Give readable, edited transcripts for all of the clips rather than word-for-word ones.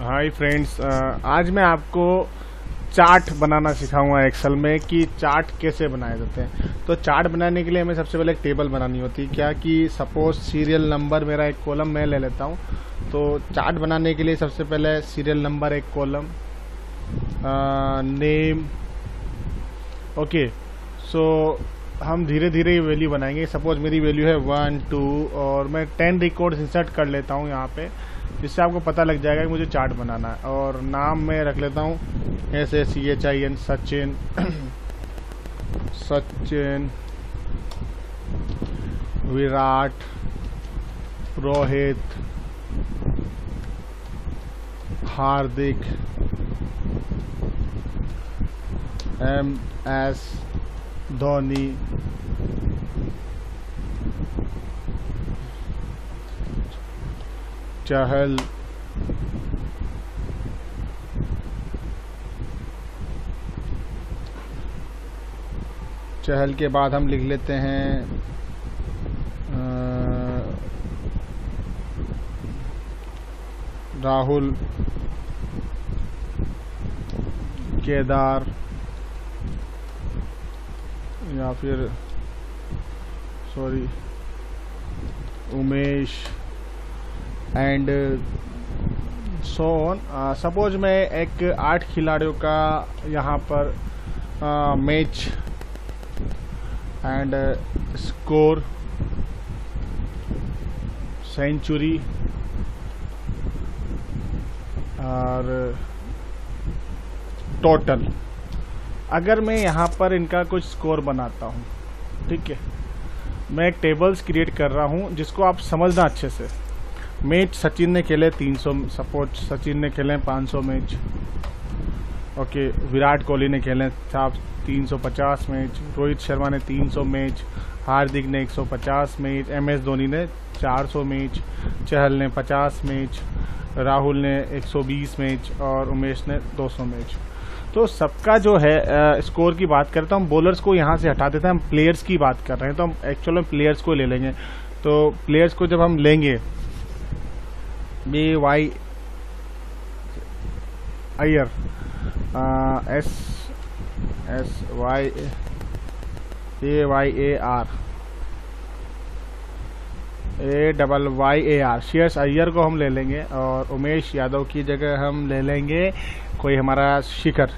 Hi friends, आज मैं आपको चार्ट बनाना सिखाऊंगा एक्सेल में कि चार्ट कैसे बनाए जाते हैं। तो चार्ट बनाने के लिए हमें सबसे पहले एक टेबल बनानी होती है, क्या कि सपोज सीरियल नंबर मेरा एक कॉलम मैं ले लेता हूं। तो चार्ट बनाने के लिए सबसे पहले सीरियल नंबर एक कॉलम, नेम, ओके। सो हम धीरे धीरे वैल्यू बनाएंगे। सपोज मेरी वैल्यू है 1, 2 और मैं 10 रिकॉर्ड्स इंसर्ट कर लेता हूँ यहाँ पे, जिससे आपको पता लग जाएगा कि मुझे चार्ट बनाना है। और नाम मैं रख लेता हूँ SACHIN, सचिन, विराट, रोहित, हार्दिक, MS, धोनी। चहल, चहल के बाद हम लिख लेते हैं राहुल, केदार या फिर sorry Umesh and so on. Suppose मैं एक 8 खिलाड़ियों का यहाँ पर मैच एंड स्कोर, सेंचुरी और टोटल, अगर मैं यहाँ पर इनका कुछ स्कोर बनाता हूँ, ठीक है। मैं एक टेबल्स क्रिएट कर रहा हूँ जिसको आप समझना अच्छे से। मैच सचिन ने खेले 300, सपोज सचिन ने खेले 500 मैच, ओके। विराट कोहली ने खेले साहब 350 मैच, रोहित शर्मा ने 300 मैच, हार्दिक ने 150 मैच, MS धोनी ने 400 मैच, चहल ने 50 मैच, राहुल ने 120 मैच और उमेश ने 200 मैच। तो सबका जो है स्कोर की बात करते हैं। हम बॉलर्स को यहाँ से हटा देते हैं, हम प्लेयर्स की बात कर रहे हैं। तो हम एक्चुअल में प्लेयर्स को ले लेंगे। तो प्लेयर्स को जब हम लेंगे BYAYAR शेयर्स अय्यर को हम ले लेंगे और उमेश यादव की जगह हम ले लेंगे कोई हमारा शिखर।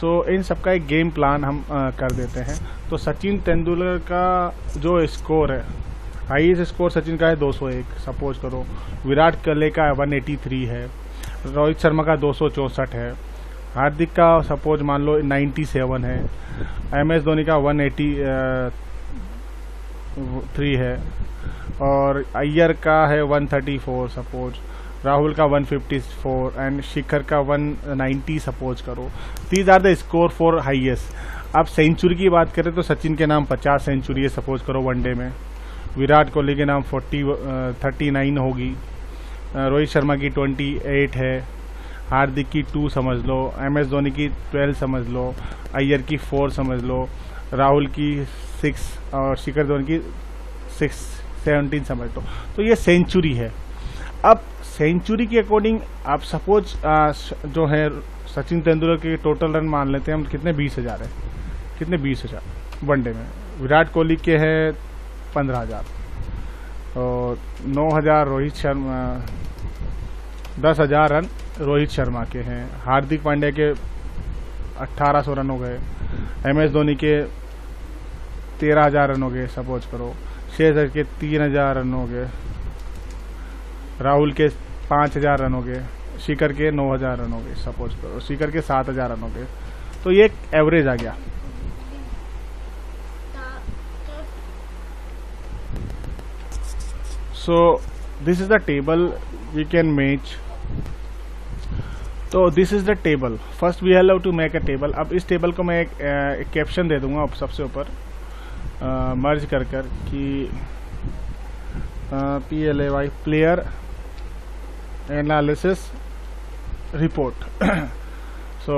सो इन सबका एक गेम प्लान हम कर देते हैं। तो सचिन तेंदुलकर का जो स्कोर है, हाईएस्ट स्कोर सचिन का है 201 सपोज करो, विराट कोहली का 183 है, रोहित शर्मा का 264 है, हार्दिक का सपोज मान लो 97 है, MS धोनी का 183 है और अय्यर का है 134 सपोज, राहुल का 154 एंड शिखर का 190 सपोज करो। These are the score for highest. अब सेंचुरी की बात करें तो सचिन के नाम 50 सेंचुरी है सपोज करो वनडे में, विराट कोहली के नाम 39 होगी, रोहित शर्मा की 28 है, हार्दिक की 2 समझ लो, MS धोनी की 12 समझ लो, अय्यर की 4 समझ लो, राहुल की 6 और शिखर धवन की 617 समझ लो। तो ये सेंचुरी है। अब सेंचुरी के अकॉर्डिंग आप सपोज जो है सचिन तेंदुलकर के टोटल रन मान लेते हैं हम कितने, 20,000 है, कितने 20,000 वनडे में। विराट कोहली के है 15,000 और 9,000 रोहित शर्मा, 10,000 रन रोहित शर्मा के हैं, हार्दिक पांड्या के 1,800 रन हो गए, MS धोनी के 13,000 रन हो गए सपोज करो, शेजर के 3,000 रन हो गए, राहुल के 5,000 रन हो गए, शिखर के 9,000 रन हो गए सपोज करो, शिखर के 7,000 रन हो गए। तो ये एक एवरेज आ गया। So this is the table we can match. So this is the table. First we have to make a table. अब इस टेबल को मैं एक कैप्शन दे दूंगा अब सबसे ऊपर मर्ज कर कर कि PLAY player analysis report. So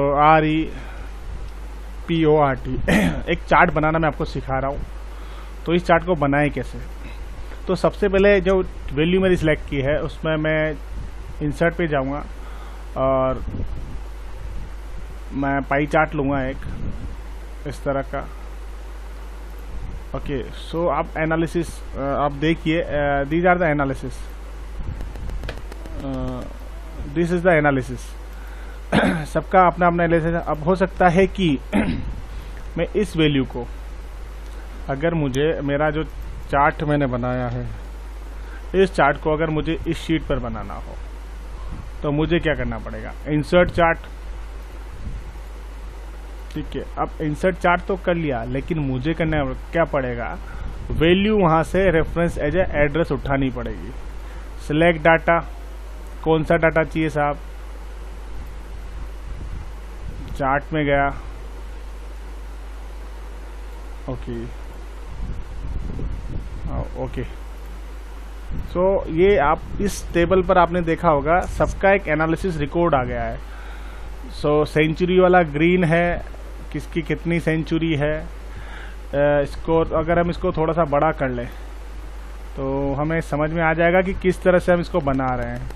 REPORT एक चार्ट बनाना मैं आपको सिखा रहा हूँ। तो इस चार्ट को बनाए कैसे? तो सबसे पहले जो वैल्यू मेरी सिलेक्ट की है उसमें मैं इंसर्ट पे जाऊंगा और मैं पाई चार्ट लूंगा एक इस तरह का। ओके सो आप एनालिसिस आप देखिए, these are the analysis, this is the analysis. सबका अपना अपना एनालिसिस। अब हो सकता है कि मैं इस वैल्यू को, अगर मुझे मेरा जो चार्ट मैंने बनाया है इस चार्ट को अगर मुझे इस शीट पर बनाना हो तो मुझे क्या करना पड़ेगा, इंसर्ट चार्ट। ठीक है, अब इंसर्ट चार्ट तो कर लिया, लेकिन मुझे करना क्या पड़ेगा, वैल्यू वहां से रेफरेंस एज ए एड्रेस उठानी पड़ेगी। सिलेक्ट डाटा, कौन सा डाटा चाहिए साहब, चार्ट में गया, ओके ओके। सो ये आप इस टेबल पर आपने देखा होगा सबका एक एनालिसिस रिकॉर्ड आ गया है। सो सेंचुरी वाला ग्रीन है, किसकी कितनी सेंचुरी है। स्कोर अगर हम इसको थोड़ा सा बड़ा कर लें तो हमें समझ में आ जाएगा कि किस तरह से हम इसको बना रहे हैं।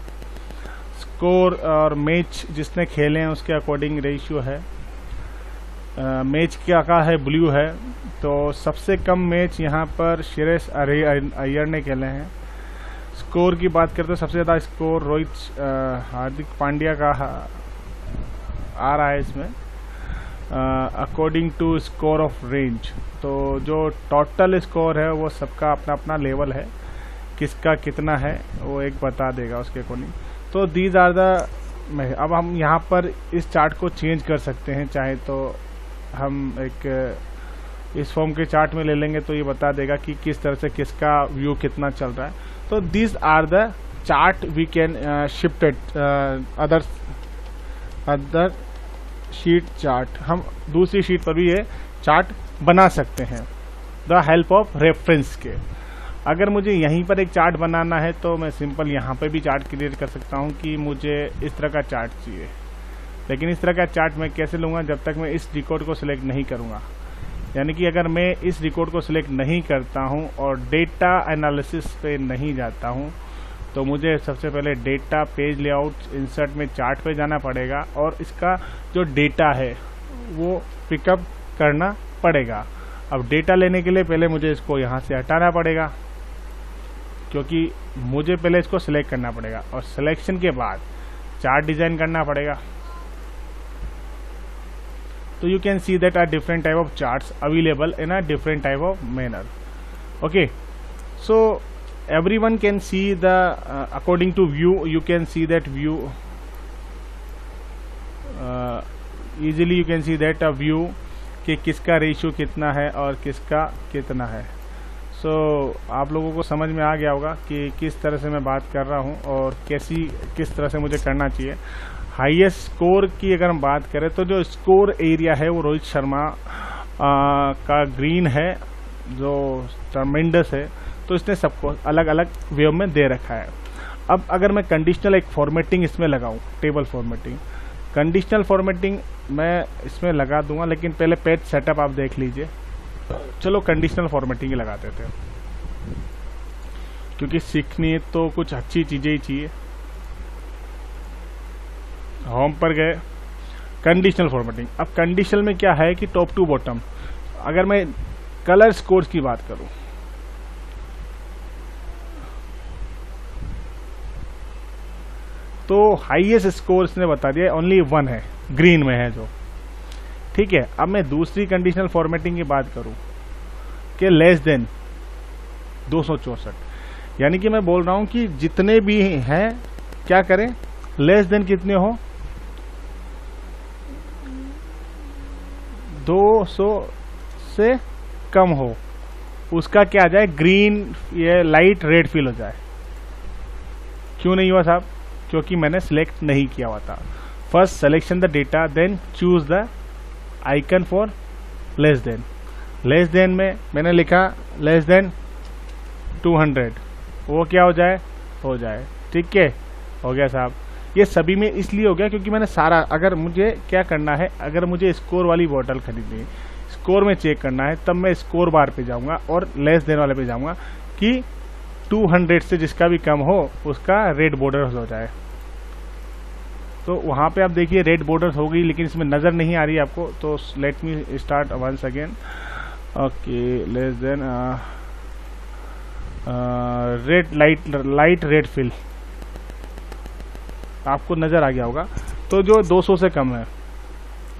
स्कोर और मैच जिसने खेले हैं उसके अकॉर्डिंग रेशियो है। मैच क्या का है, ब्लू है, तो सबसे कम मैच यहाँ पर सुरेश अय्यर ने खेले हैं। स्कोर की बात करते हैं, सबसे ज़्यादा स्कोर रोहित हार्दिक पांड्या का आ रहा है इसमें, according to score of range. तो जो टोटल स्कोर है वो सबका अपना अपना लेवल है, किसका कितना है वो एक बता देगा उसके अकॉर्डिंग। तो दीज आर द, अब हम यहाँ पर इस चार्ट को चेंज कर सकते हैं, चाहे तो हम एक इस फॉर्म के चार्ट में ले लेंगे तो ये बता देगा कि किस तरह से किसका व्यू कितना चल रहा है। तो this are the chart we can shifted other sheet chart, हम दूसरी शीट पर भी ये चार्ट बना सकते हैं द हेल्प ऑफ रेफरेंस के। अगर मुझे यहीं पर एक चार्ट बनाना है तो मैं सिंपल यहाँ पे भी चार्ट क्रिएट कर सकता हूँ कि मुझे इस तरह का चार्ट चाहिए, लेकिन इस तरह का चार्ट मैं कैसे लूँगा जब तक मैं इस रिकॉर्ड को सिलेक्ट नहीं करूँगा। यानी कि अगर मैं इस रिकॉर्ड को सिलेक्ट नहीं करता हूं और डेटा एनालिसिस पे नहीं जाता हूं, तो मुझे सबसे पहले डेटा पेज लेआउट इंसर्ट में चार्ट पे जाना पड़ेगा और इसका जो डेटा है वो पिकअप करना पड़ेगा। अब डेटा लेने के लिए पहले मुझे इसको यहां से हटाना पड़ेगा, क्योंकि मुझे पहले इसको सिलेक्ट करना पड़ेगा और सिलेक्शन के बाद चार्ट डिज़ाइन करना पड़ेगा। तो you can see that are different type of charts available in a different type of manner. Okay, so every one can see the according to view, you can see that view easily, you can see that a view कि किसका ratio कितना है और किसका कितना है। सो आप लोगों को समझ में आ गया होगा कि किस तरह से मैं बात कर रहा हूँ और किस तरह से मुझे करना चाहिए। हाईएस्ट स्कोर की अगर हम बात करें तो जो स्कोर एरिया है वो रोहित शर्मा का ग्रीन है जो ट्रमेंडस है, तो इसने सबको अलग अलग वेव में दे रखा है। अब अगर मैं कंडीशनल एक फॉर्मेटिंग इसमें लगाऊं, टेबल फॉर्मेटिंग, कंडीशनल फॉर्मेटिंग मैं इसमें लगा दूंगा, लेकिन पहले पेज सेटअप आप देख लीजिए। चलो कंडीशनल फॉर्मेटिंग लगा देते हैं, क्योंकि सीखनी है तो कुछ अच्छी चीज़ें ही चाहिए। होम पर गए, कंडीशनल फॉर्मेटिंग। अब कंडीशनल में क्या है कि टॉप टू बॉटम, अगर मैं कलर स्कोर्स की बात करूं, तो हाईएस्ट स्कोर्स ने बता दिया ओनली वन है, ग्रीन में है जो। ठीक है, अब मैं दूसरी कंडीशनल फॉर्मेटिंग की बात करूं कि लेस देन 264, यानी कि मैं बोल रहा हूं कि जितने भी हैं क्या करें, लेस देन कितने हो 200 से कम हो, उसका क्या आ जाए, ग्रीन ये लाइट रेड फील हो जाए। क्यों नहीं हुआ साहब, क्योंकि मैंने सिलेक्ट नहीं किया हुआ था। First selection the data, then choose the icon for less than. Less than में मैंने लिखा लेस देन 200, वो क्या हो जाए, हो जाए। ठीक है, हो गया साहब। ये सभी में इसलिए हो गया क्योंकि मैंने सारा, अगर मुझे क्या करना है, अगर मुझे स्कोर वाली बॉटल खरीदनी है, स्कोर में चेक करना है, तब मैं स्कोर बार पे जाऊंगा और लेस देन वाले पे जाऊंगा कि 200 से जिसका भी कम हो उसका रेड बॉर्डर हो जाए। तो वहाँ पे आप देखिए रेड बॉर्डर्स हो गई, लेकिन इसमें नज़र नहीं आ रही है आपको। तो let me start once again. Okay, less than red light red fill, आपको नज़र आ गया होगा। तो जो 200 से कम है,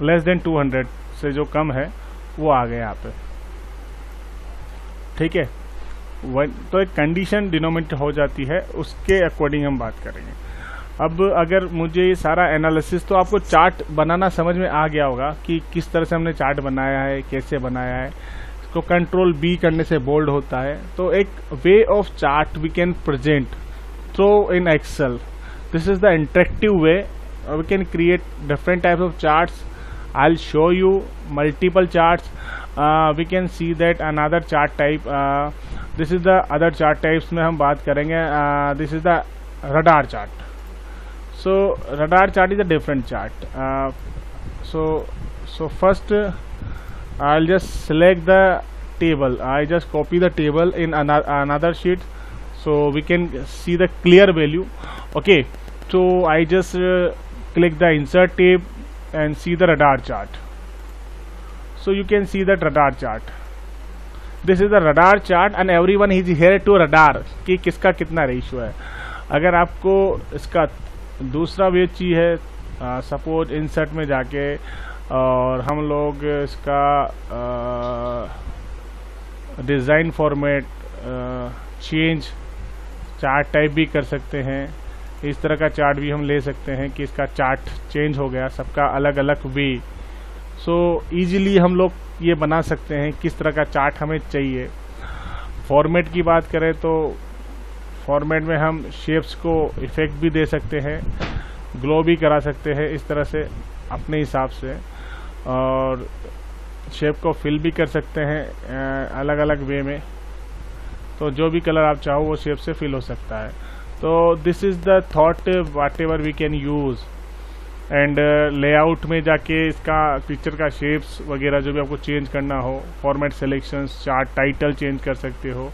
लेस देन 200 से जो कम है वो आ गया यहाँ पे, ठीक है। तो एक कंडीशन डिनोमिनेट हो जाती है, उसके अकॉर्डिंग हम बात करेंगे। अब अगर मुझे ये सारा एनालिसिस, तो आपको चार्ट बनाना समझ में आ गया होगा कि किस तरह से हमने चार्ट बनाया है, कैसे बनाया है। इसको कंट्रोल बी करने से बोल्ड होता है। तो एक way of chart we can present through in Excel, this is the interactive way, we can create different types of charts. I will show you multiple charts, we can see that another chart type, this is the other chart types में हम बात करेंगे, this is the radar chart. So radar chart is a different chart. So first I'll just select the table. I just copy the table in another sheet, so we can see the clear value. Okay. So I just click the insert tab and see the radar chart. So you can see that radar chart. This is the radar chart, and everyone is here to radar. कि किसका कितना ratio है। अगर आपको इसका दूसरा वे चाहिए है, सपोज इंसर्ट में जाके और हम लोग इसका design format change, chart type भी कर सकते हैं। इस तरह का चार्ट भी हम ले सकते हैं कि इसका चार्ट चेंज हो गया, सबका अलग अलग वे। सो ईजिली हम लोग ये बना सकते हैं किस तरह का चार्ट हमें चाहिए। फॉर्मेट की बात करें तो फॉर्मेट में हम शेप्स को इफेक्ट भी दे सकते हैं, ग्लो भी करा सकते हैं इस तरह से अपने हिसाब से, और शेप को फिल भी कर सकते हैं अलग अलग वे में। तो जो भी कलर आप चाहो वो शेप से फिल हो सकता है। तो this is the thought whatever we can use. And layout में जाके इसका पिक्चर का शेप्स वगैरह जो भी आपको चेंज करना हो, format selections, chart title change कर सकते हो।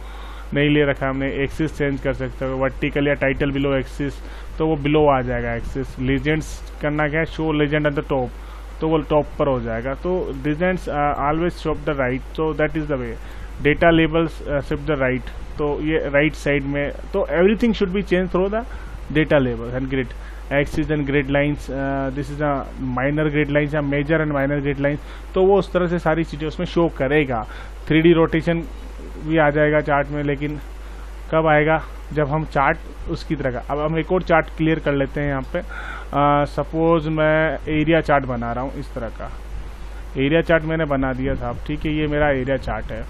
नहीं ले रखा हमने, एक्सिस चेंज कर सकते हो, वर्टिकल या टाइटल बिलो एक्सिस, तो वो बिलो आ जाएगा एक्सिस। लीजेंड्स करना क्या है, show legend at the top, तो वो टॉप पर हो जाएगा। तो legends always shift the right, so that is the way. Data labels shift the right, तो ये राइट साइड में। तो everything should be change through the data label and grid axis and grid lines. This is a minor grid lines या major and minor grid lines, तो वो उस तरह से सारी चीज़ें उसमें शो करेगा। 3D रोटेशन भी आ जाएगा चार्ट में, लेकिन कब आएगा, जब हम चार्ट उसकी तरह का। अब हम एक और चार्ट क्लियर कर लेते हैं यहाँ पे। सपोज मैं एरिया चार्ट बना रहा हूँ, इस तरह का एरिया चार्ट मैंने बना दिया था। अब ठीक है, ये मेरा एरिया चार्ट है।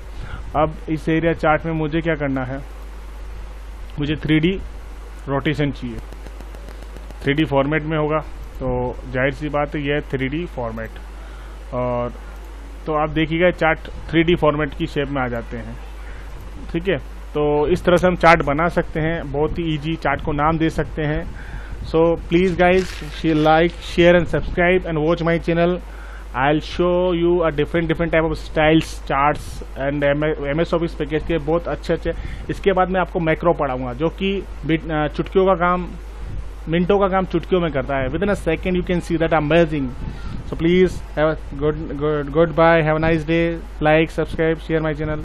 अब इस एरिया चार्ट में मुझे क्या करना है, मुझे 3D रोटेशन चाहिए। 3D फॉर्मेट में होगा, तो जाहिर सी बात है, यह 3D फॉर्मेट। और तो आप देखिएगा चार्ट 3D फॉर्मेट की शेप में आ जाते हैं, ठीक है। तो इस तरह से हम चार्ट बना सकते हैं, बहुत ही इजी। चार्ट को नाम दे सकते हैं। So please guys, like, share and subscribe and watch my channel. I will show you a different type of styles, charts and MS office package के बहुत अच्छे। इसके बाद मैं आपको मैक्रो पढ़ाऊँगा, जो कि चुटकियों का काम, मिनटों का काम चुटकियों में करता है। Within a second you can see that amazing. So please have a good bye, have a nice day, like, subscribe, share my channel.